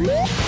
Woo!